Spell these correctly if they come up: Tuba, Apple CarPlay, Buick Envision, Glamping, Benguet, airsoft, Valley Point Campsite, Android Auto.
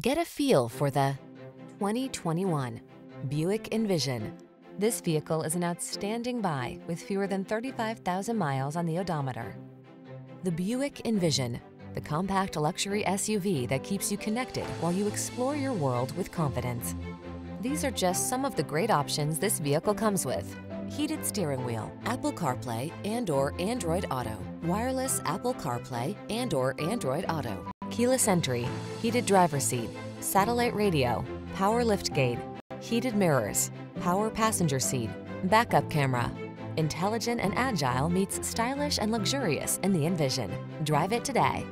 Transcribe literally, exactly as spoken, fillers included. Get a feel for the twenty twenty-one Buick Envision. This vehicle is an outstanding buy with fewer than thirty-five thousand miles on the odometer. The Buick Envision, the compact luxury S U V that keeps you connected while you explore your world with confidence. These are just some of the great options this vehicle comes with: heated steering wheel, Apple CarPlay and or Android Auto, wireless Apple CarPlay and or Android Auto, keyless entry, heated driver's seat, satellite radio, power liftgate, heated mirrors, power passenger seat, backup camera. Intelligent and agile meets stylish and luxurious in the Envision. Drive it today.